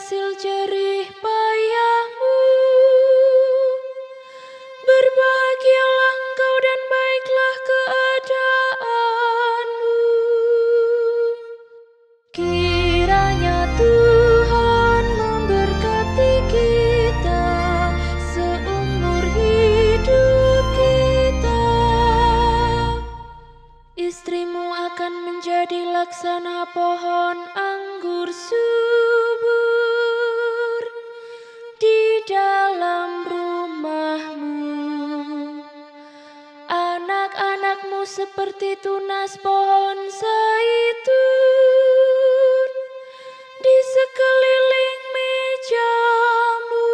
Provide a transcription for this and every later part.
hasil jerih payahmu. Berbahagialah engkau dan baiklah keadaanmu. Kiranya Tuhan memberkati kita seumur hidup kita. Istrimu akan menjadi laksana pohon anggur subur di dalam rumahmu. Anak-anakmu seperti tunas pohon zaitun di sekeliling mejamu.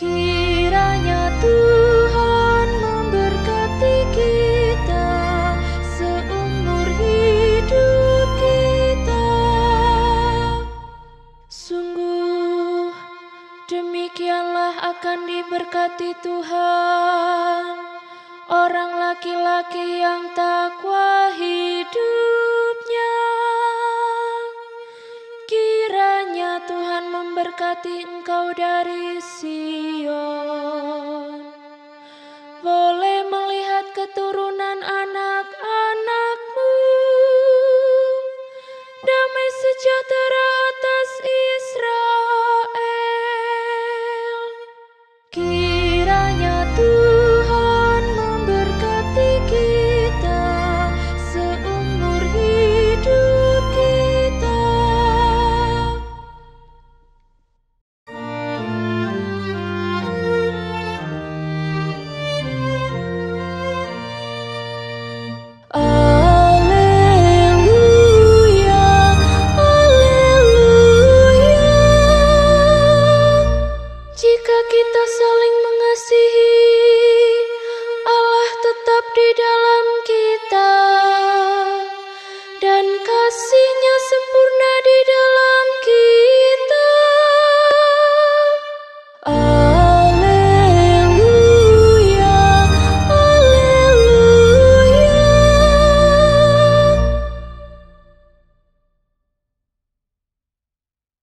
Kiranya Tuhan memberkati kita seumur hidup kita. Sungguh demikianlah akan diberkati Tuhan orang laki-laki yang takwa hidupnya. Kiranya Tuhan memberkati engkau dari Sion, boleh melihat keturunan anak-anakmu. Damai sejahtera atas Israel. Kiranya Tuhan memberkati kita seumur hidup kita. Haleluya, haleluya. Jika kita saling mengasihi, Allah tetap di dalam